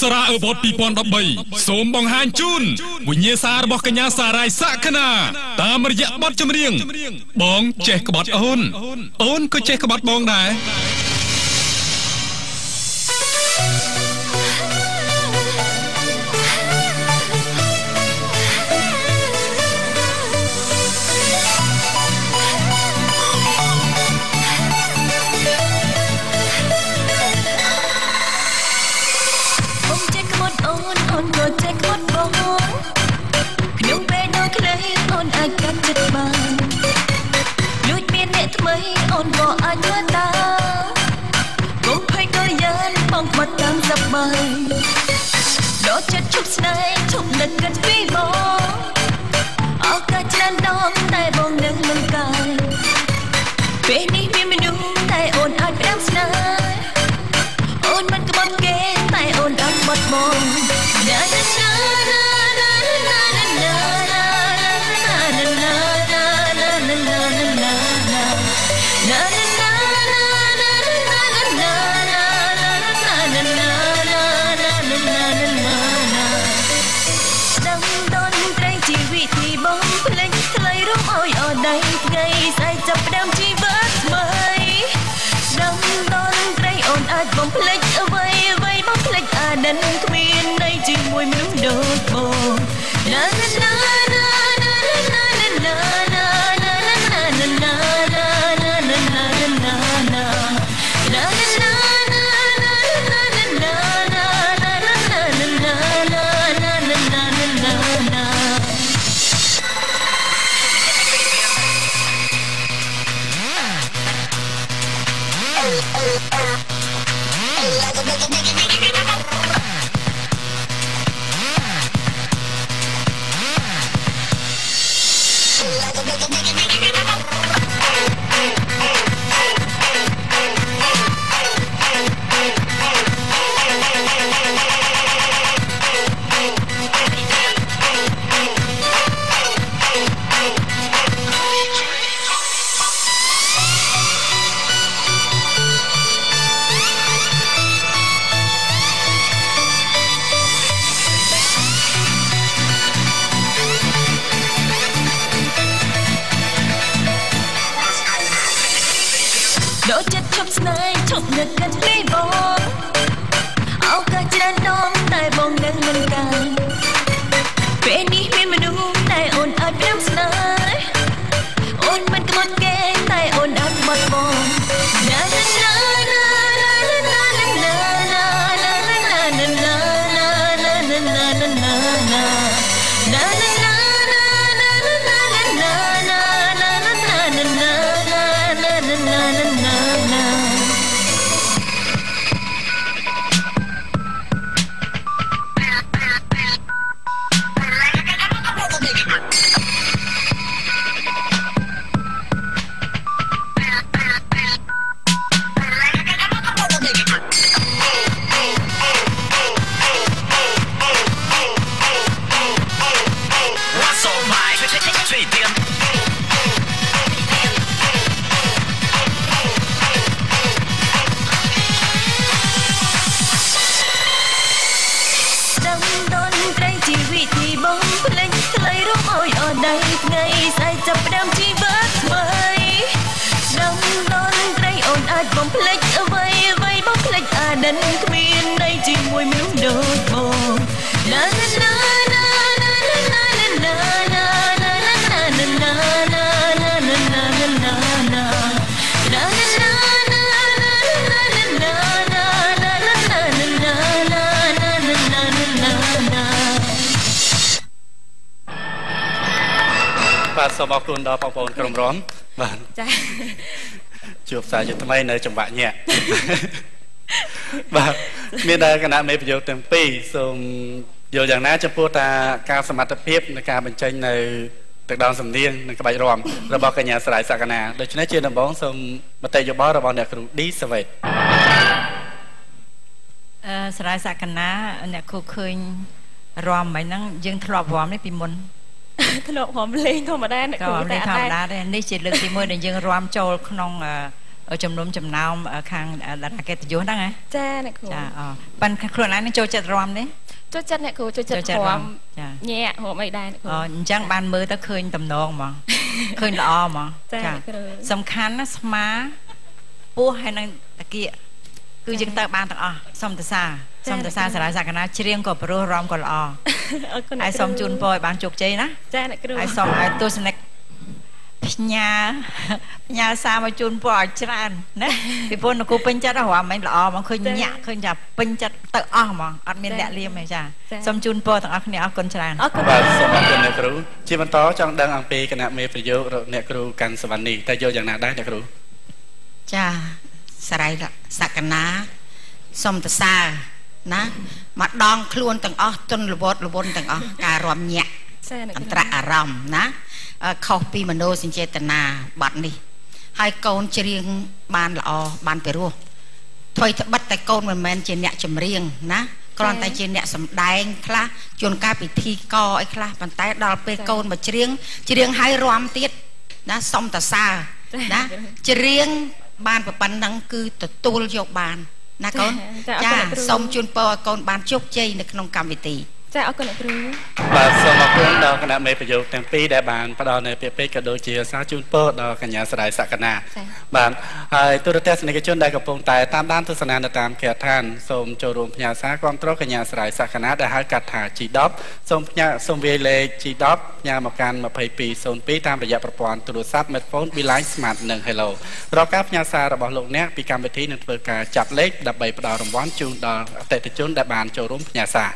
สระเออบทปีปอนดับใบสมบังฮันจุนวิญญาสารบอกกัญญาสารายสักขณะตามระยะบัดจำเรียงบองเจ๊กบัดอ้นอ้นก็เจ๊กบัดบองไหนสมอคุณดอปองปอนกลมร้อนบ้านจูบสายจุดทำไมในจังหวะเนี่ยบ้านมีได้ขณะไม่ประโยชน์เต็มปีส่งโยอย่างนั้นจะพูดตาการสมรรถเพียบในการบรรจัยในตึกดาวสำเนียงในกระบายรวมระบบกัญญาสลายสากนาโดยชนะเจนบ้องส่งมาเตยยบ้าระบบเนี่ยครูดีสวัสดิ์สลายสากนาเนี่ยครูเคยรวมไหมนั่งยังทะเลาะรวมได้ปีมนถนอมหอมเลงธรรมดาเนี่ยก็ธรรมดาเนี่ยนี่จิตเลือกที่มือเนี่ยยังรวมโจลขนอง จำนวนจำนาวคางดาราแกติโยนั่งไงแจ้เนี่ยครูจ้าอ๋อปันครูนั้นนี่โจจัดรวมนี่โจจัดเนี่ยครูโจจัดรวมแย่หัวไม่ได้อ๋อจังบานมือตะเคยตำนองมั้งเคยละออมั้งจ้าสำคัญนะสมาปูให้นางตะเกียคือจังตะบานตะอ๋อสมตะซาสมตะซาสารสักนะเชียงกบปรูรอมกบละออไอสมจุนปอยบานจุกใจนะแจ้เนี่ยครูไอสมไอตัวสเนกญาญาสามาจูนปอดจรันนะพี่พนกูเป็นจัดหัวไม่หล่อมันเคยหยาเคยจับเป็นจัดเตะอ้อมอัดเมียนแดดเรียมเลยจ้าสมจูนปอดต่างอักเนี่ยอักคนจรันว่าสมกันเนี่ยครูชีวันต่อจังดังอังเปกันนะเมย์ประโยชน์เนี่ยครูกันสวรรค์นี่แต่โยอย่างน่าได้เนี่ยครูจ้าสลายสักนะสมตสานะมาดองคลวนต่างอ้อจนระบดระบนต่างอ้อการรวมหยาอันตรอารมนะเขาปีมโนสินเจตนาบัดนี้ให้โกนเชียงบานละอบานไปรัวถอยบัดแต่โกนเหมือนแมนเจเนะจำเรียงนะกรอนแต่เจเนะสำแดงคละจนกาปิธีกอไอ้คละปันแต่ดอลไปโกนมาเชียงให้รวมติดนะสมตะซานะเชียงบานปันนังคือตัวตูลโยกบานนะโกนจ้าสมจุนปอโกนบานโชคใจในขนมกรรมวิธีใช่เอาคนรู้บัดสมัครเพื่อนดอกขณะเมย์ประโยชน์แต่ปีได้บานประดอนในเปียเป๊กกระโดดเชียร์ซาจูนโป้ดอกขยันสลายสักนาบานไอตุรเตสในกระชุนได้กระโปรงตายตามด้านทุสนาตามแขกท่านสมโจรมพญาซาความโตขยันสลายสักนาได้หากัดหาจีด็อปสมพญาสมเวเลจีด็อปยาหมอกการมาเผยปีโซนปีตามระยะประปอนตรวจซับเมทโฟนบิลไลส์สมาร์ทหนึ่งไฮโลรอบกับพญาซาระบอบโลกเนี้ยปีการไปที่หนึ่งเปิดการจับเล็กดับใบประดอนรำว้อนจูนดอกแต่ตะชุนได้บานโจรมพญาซา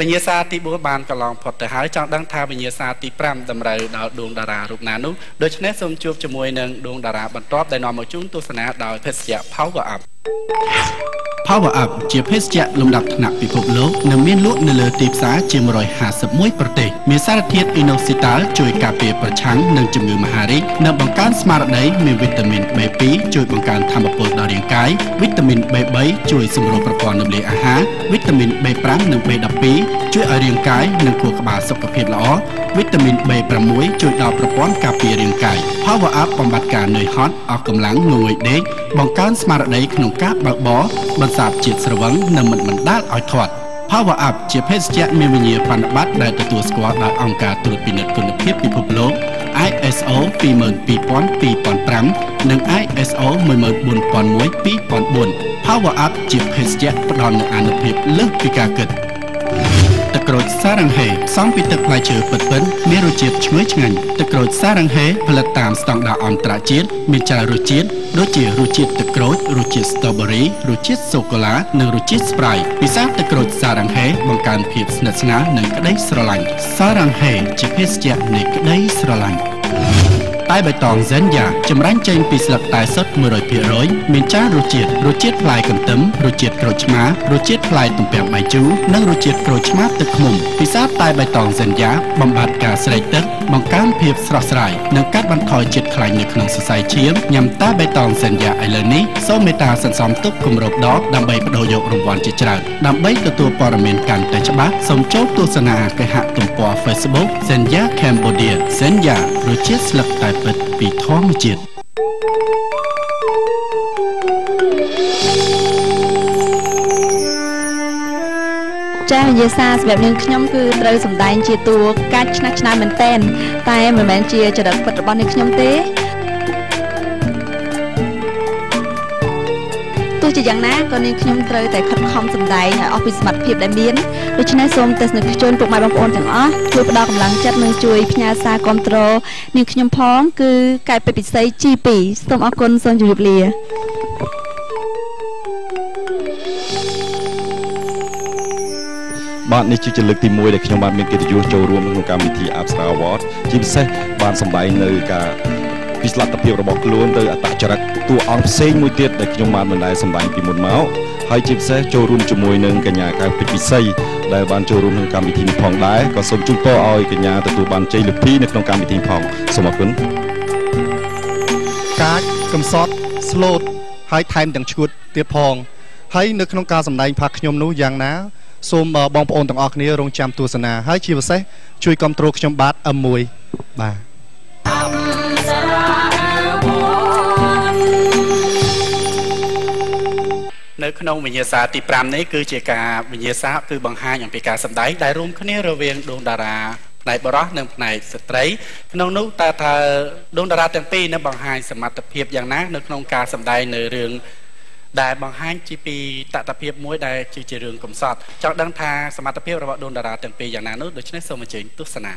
วิญญาณที่บูบานกำลังผดแต่หายจังดังทาวิญญาณที่พร่ำดำเรือดาวดวงดารารูปนานุโดยเฉพาะสมจูบจมวยหนึ่งดวงดาราบรรทบได้นอนมาจุ้งตุสนาดาวเพชรเจ้า Power Up Power Up เจี๊ยบเพชรเจ้าลำดับหนักปีพบโลกนำเมียนลุนเลอตีบสาเจียมรอยหาสมุยประเทศมีสารเทียดอินอซิตาช่วยกาเปรประชังนำจมูกมหาฤทธิ์นำบังการสมาร์ไดมีวิตามินBช่วยบังการทำประโยชน์ต่อร่างกายวิตามินBช่วยสำรองประกอบนำเลี้ยอาหารวิตามินB5นำB12ช่วยเอาเรียงกายหนึ่งขวดกระบาดสกัดเพลล้อวิตามินB6ช่วยดาวประป้อนกาเปียเรียงกาย Power Up บำบัดการเหนื่อยฮอตออกกำลังหน่วยเด็กบางการสมาร์ทเด็กขนมก้าบบะบอบรรดาจิตสวังนำมันด้านอ่อยถอด Power Up เจี๊ยบเพชรเจี๊ยบมีวิญญาณพันบัตรได้ตัวสกอตและองค์การตรวจพินิจคุณภาพพิภพโลก ISO 42,000 ปี 1 និង ISO 14,000 ปี 4 Power Up เจี๊ยบเพชรเจี๊ยบประดอนอานุภาพเลิกปีกาเกิดตะกรดซาลังเฮซ้อมปีตะพลายเชือเปิดเปิ้ลเมโรเจียบช่วยเงินตะกรดซาลังเฮผลิตตามสตองดาอันตราจีนมีจารุจีนโดยเจียรุจิตตะกรดรุจิตสตรอเบอรี่รุจิตโซโกลาหนึ่งรุจิตสไปร์พิซซ่าตะกรดซาลังเฮบางการเพียบสนับสนุนหนึ่งกระไดสระลังซาลังเฮเจี๊ยบเพชรเจี๊ยบหนึ่งกระไดสระลังใต้ใบตองเซนยาจำรันเจงปีสลับตายสดเมื่อร้อยปีร้อยเมียนจ้ารูจิตรูจิตพลายกำตึมรูจิตกระชมารูจิตพลายตุ่มแปมใบจูนั่งรูจิตกระชมาตึกมุมปีศาจใต้ใบตองเซนยาบำบัดกาเสลตึกบังคับเพียบสระสลายนังกัดบันทอยจิตคลายในขนมสไซเชียมยำใต้ใบตองเซนยาไอเลนี้โซเมตาสันซ้อมตุกกลุ่มรบดอกดำใบประโยกรางวัลจิตจารดำใบตัวปรเมนการแต่ฉบับสมโจกตัวสนาเกหะตุ่มปอเฟซบุ๊กเซนยาแคมโบเดียเซนยารูจิตสลับตายปิดปีท้องจิตเจ้าเยซาแบบนึงขย่มคือเราสมดายเจียตัวกัดชนะชนะเหมือนเต้นแต่เหมือนแมนเจียจะดับปัตตบอลในขย่มเต้ตัวจะยังนะก็ในขย่มเตยแต่คัดคอมสมดายออฟฟิศมัดเพียบและเมียนโดยชนะโซมแต่สนุกชวนปลุกมาบางคนถึงอ๋อช่วยประดอกกำลังจัดมือช่วยพญาซาคอนโทรนิวขย่มพ้องคือกลายไปปิดไซจีปีสมอากลโซนจุบเลียบ้านในจุดเลือกที่มวยได้ขยมบ้านเมียนเกิดยุโจรวมโครงการวิธีอัพสตาร์วอร์ดจิมเซ่บ้านสมบัยในกาพิศลัดตะเพียบระบอกล้วนโดยอัตจรักตัวอังเซ่มวยเตี้ยได้ขยมบ้านเหมือนได้สมบัยปีมุนเมาให้จิมเซ่โจรวมจมวยหนึ่งกันยาการพิเศษได้บ้านโจรวมโครงการวิธีนิพนธ์ได้ก็ส่งจุดต่ออ้อยกันยาแต่ตัวบ้านใจลึกพี่ในโครงการวิธีนิพนธ์สมัครคุณการกำซอดสโลดให้ไทม์ดังชุดเตี้ยพองให้ในโครงการสมบัยพักขยมนู้ยังนะสมบองปอนต่างออกนี้โรงจำตัวสนาให้ชีวเสช่วยกำตรวจจำบัดอมวยมา นื้อขนมวิญญาสาติปรามนี้คือเจกาวิญญาสาคือบังหายอย่างปีกาสัมได้ได้รวมขณีระเวงดวงดาราในบล็อกหนึ่งในสตรีขนมนุตาธาดวงดาราเต็มปีนั้นบังหายสมัติเพียบอย่างนั้นเนื้อขนมกาสัมได้เนื้อเรื่องได้บางฮันจีปีตะตะเพียบมวยได้จีเจริญกลมสอดจากดังทาสมาตะเพียบระบบโดนดาราเต็มปีอย่างนั้นนู้ดโดยใช้สมจิตตุสนา